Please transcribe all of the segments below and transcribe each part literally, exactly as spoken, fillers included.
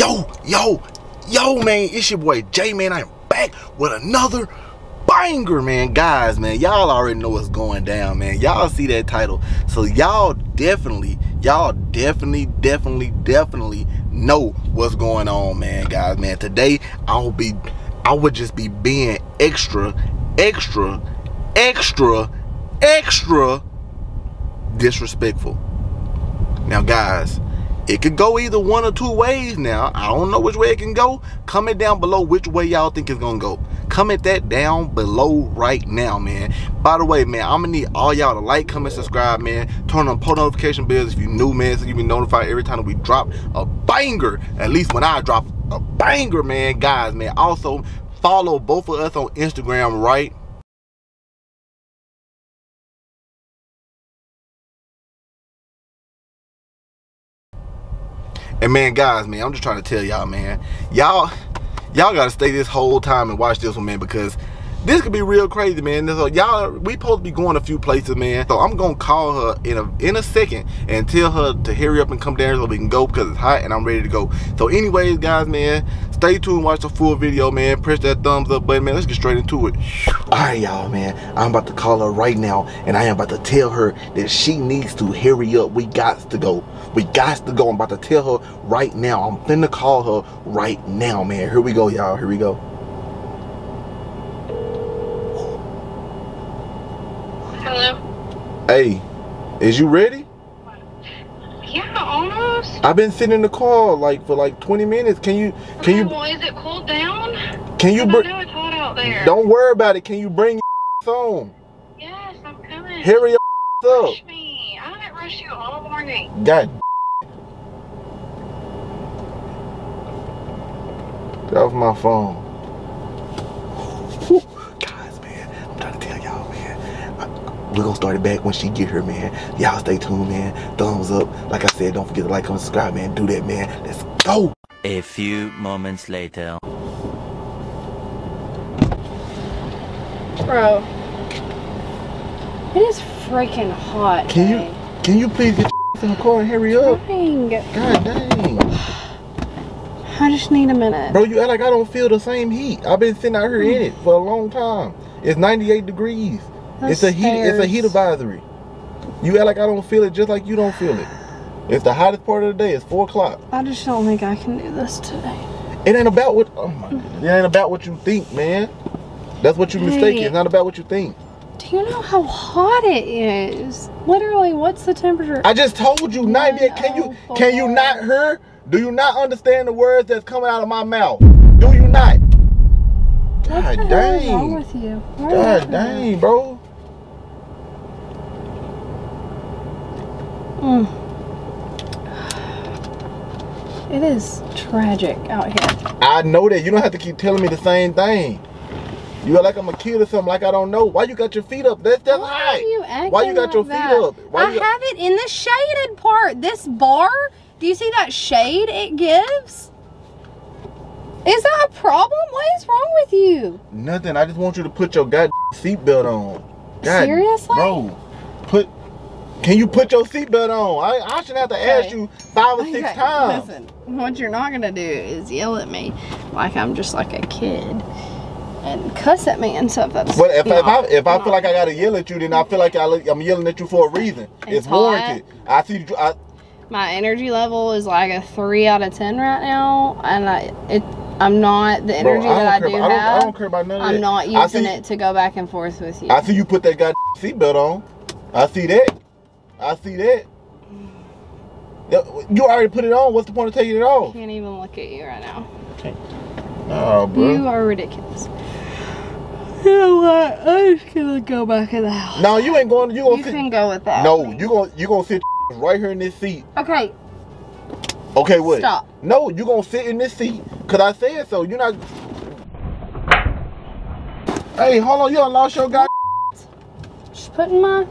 Yo, yo, yo, man, it's your boy Jay, man. I am back with another banger, man. Guys, man, y'all already know what's going down, man. Y'all see that title. So y'all definitely, y'all definitely, definitely, definitely know what's going on, man, guys, man. Today, I'll be, I would just be being extra, extra, extra, extra disrespectful. Now, guys, it could go either one or two ways now. I don't know which way it can go. Comment down below which way y'all think it's going to go. Comment that down below right now, man. By the way, man, I'm going to need all y'all to like, comment, subscribe, man. Turn on post notification bells if you're new, man, so you be notified every time that we drop a banger. At least when I drop a banger, man. Guys, man, also follow both of us on Instagram, right? And man, guys, man, I'm just trying to tell y'all, man, y'all, y'all gotta stay this whole time and watch this one, man, because this could be real crazy, man. So y'all, we supposed to be going a few places, man. So I'm gonna call her in a in a second and tell her to hurry up and come down so we can go because it's hot and I'm ready to go. So, anyways, guys, man, stay tuned, watch the full video, man. Press that thumbs up button, man. Let's get straight into it. All right, y'all, man. I'm about to call her right now, and I am about to tell her that she needs to hurry up. We got to go. We got to go. I'm about to tell her right now. I'm finna call her right now, man. Here we go, y'all. Here we go. Hello. Hey, is you ready? Yeah, almost. I've been sitting in the car like for like twenty minutes. Can you? Can you? Well, is it cooled down? Can you? I know it's hot out there. Don't worry about it. Can you bring your home? Yes, I'm coming. Hurry up. Rush me. I haven't rushed you all morning. God. Get off my phone. Whew. Guys, man, I'm trying to tell y'all, man. We're gonna start it back when she get here, man. Y'all stay tuned, man. Thumbs up. Like I said, don't forget to like, comment, subscribe, man. Do that, man. Let's go. A few moments later. Bro. It is freaking hot. Can you man. can you please get in the car and hurry up? Dang. God dang. I just need a minute. Bro, you act like I don't feel the same heat. I've been sitting out here mm. in it for a long time. It's ninety-eight degrees. Those it's a heat stairs. It's a heat advisory. You act like I don't feel it just like you don't feel it. It's the hottest part of the day. It's four o'clock. I just don't think I can do this today. It ain't about what oh my goodness. It ain't about what you think, man. That's what you hey. mistake. It's not about what you think. Do you know how hot it is? Literally, what's the temperature? I just told you, ninety-eight. Can you can you not hear? Do you not understand the words that's coming out of my mouth? Do you not? God dang. What the hell is wrong with you? Where God dang, you? bro. Mm. It is tragic out here. I know that. You don't have to keep telling me the same thing. You act like I'm a kid or something, like I don't know. Why you got your feet up? That's that's high. Why, Why you got like your that? feet up? Why I have it in the shaded part. This bar, do you see that shade it gives? Is that a problem? What is wrong with you? Nothing. I just want you to put your goddamn seatbelt on. God, seriously? Bro, put, can you put your seatbelt on? I, I shouldn't have to okay. ask you five or okay. six times. Listen, what you're not going to do is yell at me like I'm just like a kid and cuss at me and stuff. That's but if, not, if I if I feel like I gotta yell at you, then I feel like I, I'm yelling at you for a reason. It's, it's warranted. I see. I, My energy level is like a three out of ten right now, and I it I'm not the energy bro, I that I do about, have. I don't, I don't care about none of I'm that. not using see, it to go back and forth with you. I see you put that goddamn seatbelt on. I see that. I see that. You already put it on. What's the point of taking it off? I can't even look at you right now. Okay. Oh, bro. You are ridiculous. You know what? I'm just gonna go back in the house. No, you ain't going. You gonna you sit, can go with that. No, you gonna you gonna sit right here in this seat. Okay. Okay, what? Stop. No, you gonna sit in this seat. Cause I said so. You're not. Hey, hold on. You done lost your guy. Just putting my.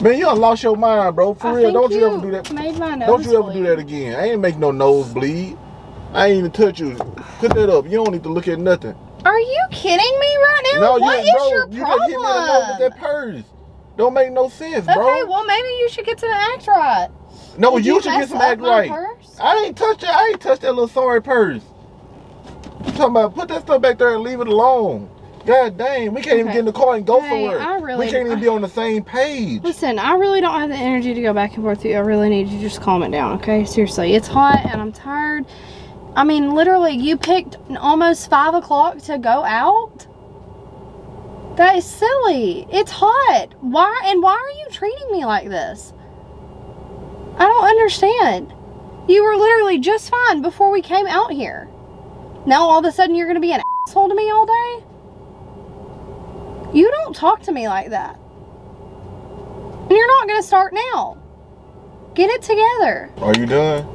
Man, you done lost your mind, bro. For I real, don't you, you ever do that. Made my nose don't you ever bleed. do that again? I ain't make no nose bleed. I ain't even touch you. Put that up. You don't need to look at nothing. Are you kidding me right now? No, what you, bro, is your you problem? You just hit me in the nose with that purse. Don't make no sense, okay, bro. Okay, well maybe you should get to the act right. No, Did you, you should get some act right. Purse? I ain't touch that. I ain't touch that little sorry purse. I'm talking about put that stuff back there and leave it alone. God dang, we can't okay. even get in the car and go hey, somewhere. I really, we can't even be on the same page. Listen, I really don't have the energy to go back and forth with you. I really need you to just calm it down, okay? Seriously, it's hot and I'm tired. I mean, literally, you picked almost five o'clock to go out? That is silly. It's hot. Why, and why are you treating me like this? I don't understand. You were literally just fine before we came out here. Now all of a sudden you're going to be an asshole to me all day? You don't talk to me like that. And you're not going to start now. Get it together. Are you done?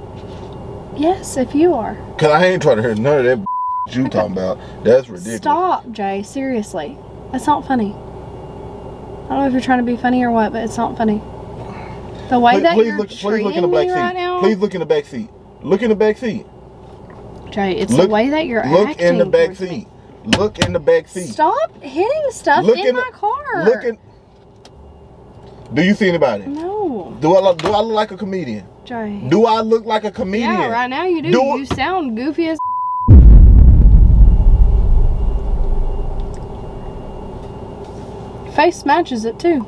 Yes, if you are. Because I ain't trying to hear none of that b**** you talking about. That's ridiculous. Stop, Jay. Seriously. That's not funny. I don't know if you're trying to be funny or what, but it's not funny. The way please, that please you're look, treating look in the back me seat. Right now. Please look in the back seat. Look in the back seat. Jay, it's look, the way that you're look acting. Look in the back seat. Me. Look in the back seat. Stop hitting stuff look in, in the, my car. Look in, do you see anybody? No. Do I look, do I look like a comedian? Jay. Do I look like a comedian? Yeah, right now you do. do you I, sound goofy as face matches it too.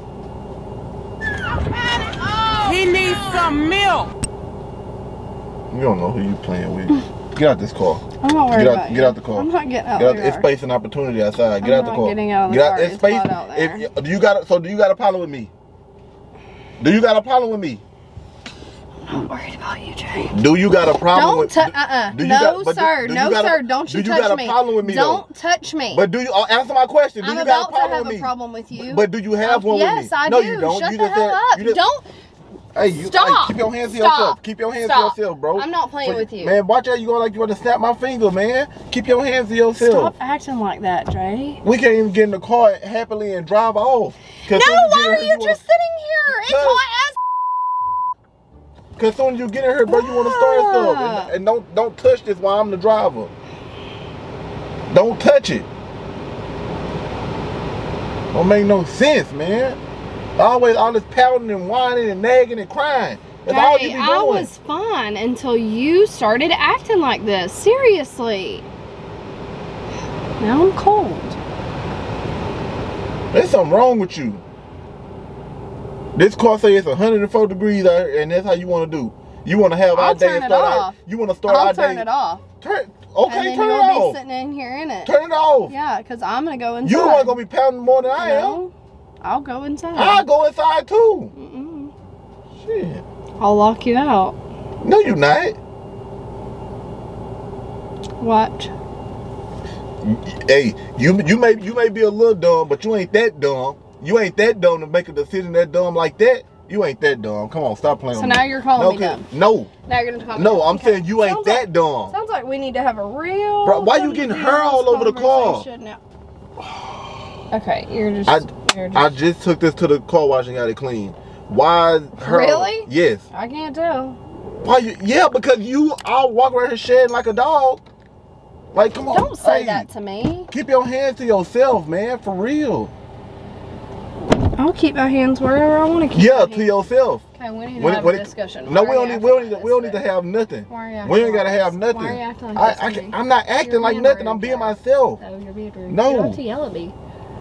He needs some milk. You don't know who you playing with. Get out this car. I'm not worried get out, about Get you. out the car. I'm not getting out, get out the car. It's space and opportunity outside. Get I'm out the car. I'm not getting out of the get car. Out, it's space. Out there. If, do you got, so do you got a problem with me? Do you got a problem with me? I'm not worried about you, Jay. Do you got a problem don't with me? Uh-uh. No, got, but, sir. No, got, sir. Don't you do touch me. Do you got me. a problem with me, Don't though? touch me. But do you, uh, answer my question. Do I'm you got a problem with me? I'm about to have a problem with you. But, but do you have one yes, with me? Yes, I do. No, you don't. Shut the hell up. Don't. Hey, you, Stop. Hey, keep your hands to Stop. yourself. Keep your hands Stop. to yourself, bro. I'm not playing but, with you. Man, watch out. You going like you want to snap my finger, man. Keep your hands to yourself. Stop acting like that, Dre. We can't even get in the car happily and drive off. No, why are you, you just wanna... sitting here? It's hot as Because soon as you get in here, bro, you want to start stuff. And, and don't, don't touch this while I'm the driver. Don't touch it. Don't make no sense, man. Always all this pouting and whining and nagging and crying. That's Jay, all you be doing. I was fine until you started acting like this. Seriously. Now I'm cold. There's something wrong with you. This car says it's one hundred and four degrees out here and that's how you want to do. You want to have I'll our day start off. Out. You want to start I'll our turn day. It off. Turn Okay, and then turn it off. You'll be sitting in here in it. Turn it off. Yeah, because I'm going to go inside. You're the one going to be pouting more than I no. am. I'll go inside. I'll go inside too. Mm-mm. Shit. I'll lock you out. No, you're not. Watch. Hey, you you may you may be a little dumb, but you ain't that dumb. You ain't that dumb to make a decision that dumb like that. You ain't that dumb. Come on, stop playing. So with now me. you're calling no, me dumb. No. Now you're gonna call me No, dumb. I'm okay. saying you sounds ain't like, that dumb. Sounds like we need to have a real. Bro, why you getting her all over the car? Okay, you're just. I, Just I just took this to the car wash and got it clean. Why her? Really? Yes. I can't tell. Why you? Yeah, because you all walk around here shedding like a dog. Like, come on. Don't say hey, that to me. Keep your hands to yourself, man. For real. I'll keep my hands wherever I want to keep. Yeah, to yourself. Okay, we need to when, have when a discussion. It, no, we don't need. We don't need. This, we don't need to have nothing. Why are you acting we ain't gotta have nothing. Why are you acting like I, this I, I'm not acting you're like nothing. I'm being myself. No, you're being rude. No. You don't have to yell at me.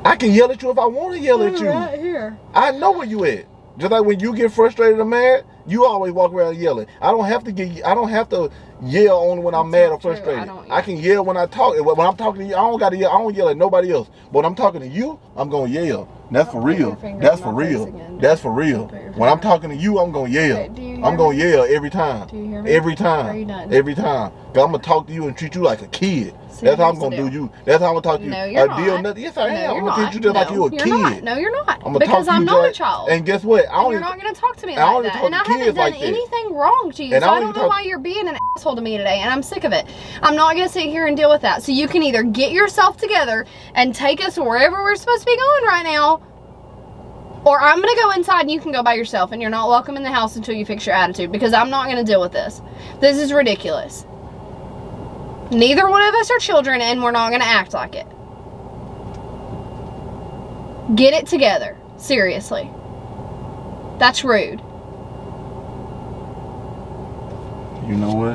I can yell at you if I want to yell at you. Right here. I know where you at. Just like when you get frustrated or mad, you always walk around yelling. I don't have to get. I don't have to yell only when I'm mad or frustrated. I, I can yell when I talk. When I'm talking to you, I don't gotta yell. I don't yell at nobody else. But when I'm talking to you, I'm gonna yell. That's for real. That's for real. That's for real. When I'm talking to you, I'm gonna yell. I'm gonna yell every time. Do you hear me? Every time. Every time. Cause I'm gonna talk to you and treat you like a kid. That's how I'm gonna do you. That's how I'm gonna talk to you. No, you're not. Yes, I am. I'm gonna treat you just like you're a kid. No, you're not. Because I'm not a child. And guess what? You're not gonna talk to me like that. And I haven't done anything wrong to you. So I don't know why you're being an asshole to me today. And I'm sick of it. I'm not gonna sit here and deal with that. So you can either get yourself together and take us wherever we're supposed to be going right now. Or I'm going to go inside and you can go by yourself and you're not welcome in the house until you fix your attitude because I'm not going to deal with this. This is ridiculous. Neither one of us are children and we're not going to act like it. Get it together. Seriously. That's rude. You know what?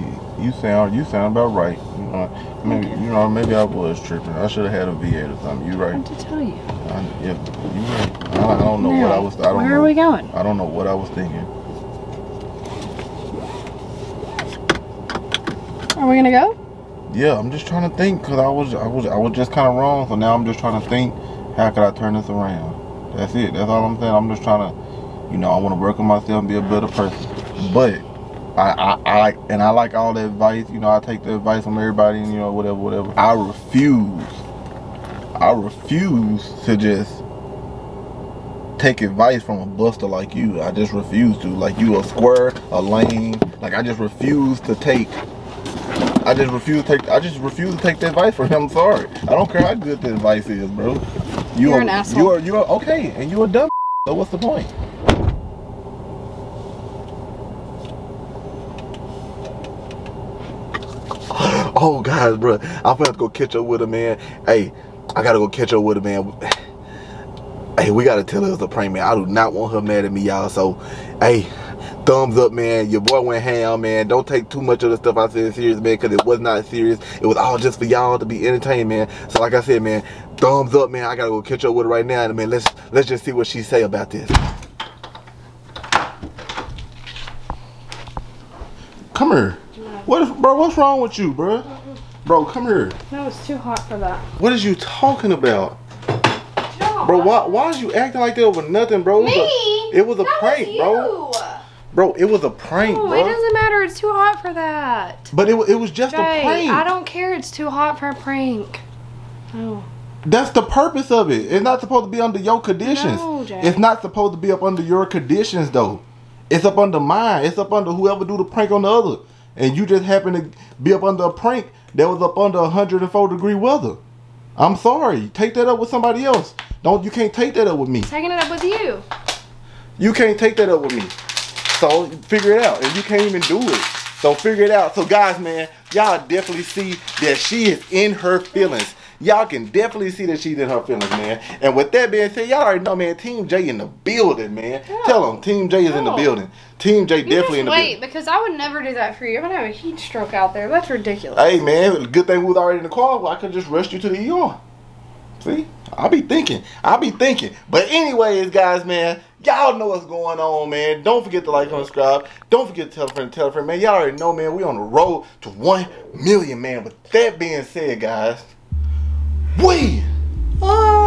You know what? You, you sound you sound about right. You know, maybe okay. you know maybe I was tripping. I should have had a V eight or something. You right? What did I tell you? I, yeah, you right. I, I don't know now, what I was. I don't where know, are we going? I don't know what I was thinking. Are we gonna go? Yeah, I'm just trying to think because I was I was I was just kind of wrong. So now I'm just trying to think. How could I turn this around? That's it. That's all I'm saying. I'm just trying to, you know, I want to work on myself and be a better person. But I, I, I, and I like all the advice. You know, I take the advice from everybody and, you know, whatever, whatever. I refuse. I refuse to just take advice from a buster like you. I just refuse to. Like, you a square, a lame. Like, I just refuse to take. I just refuse to take I just refuse to take the advice from him. I'm sorry. I don't care how good the advice is, bro. You You're are, an asshole. You are you are okay and you're a dumb, so what's the point? Oh guys, bro. I'm gonna have to go catch up with a man. Hey, I gotta go catch up with a man. Hey, we gotta tell her it's a prank, man. I do not want her mad at me, y'all. So hey, thumbs up, man. Your boy went ham, man. Don't take too much of the stuff I said serious, man, because it was not serious. It was all just for y'all to be entertained, man. So like I said, man, thumbs up, man. I gotta go catch up with her right now. And man, let's let's just see what she say about this. Come here. No. What is, bro, what's wrong with you, bro? Bro, come here. No, it's too hot for that. What is you talking about? No, bro, why why is you acting like that over nothing, bro? Me? It was a, it was a prank, was bro. Bro, it was a prank, no, bro. It doesn't matter. It's too hot for that. But it, it was just Jay, a prank. I don't care. It's too hot for a prank. Oh. That's the purpose of it. It's not supposed to be under your conditions. No, Jay. It's not supposed to be up under your conditions, though. It's up under mine. It's up under whoever do the prank on the other. And you just happen to be up under a prank that was up under one hundred four degree weather. I'm sorry. Take that up with somebody else. Don't, you can't take that up with me. Taking it up with you. You can't take that up with me. So figure it out, and you can't even do it. So figure it out. So guys, man, y'all definitely see that she is in her feelings. Y'all can definitely see that she's in her feelings, man. And with that being said, y'all already know, man, Team J in the building, man. No. Tell them, Team J is no. in the building. Team J you definitely in the wait, building. Wait, because I would never do that for you. I'm going to have a heat stroke out there. That's ridiculous. Hey, man, good thing we was already in the car. Well, I could just rush you to the E R. See? I be thinking. I be thinking. But anyways, guys, man, y'all know what's going on, man. Don't forget to like and subscribe. Don't forget to tell a friend, tell a friend, man. Y'all already know, man, we on the road to one million, man. But that being said, guys, we are...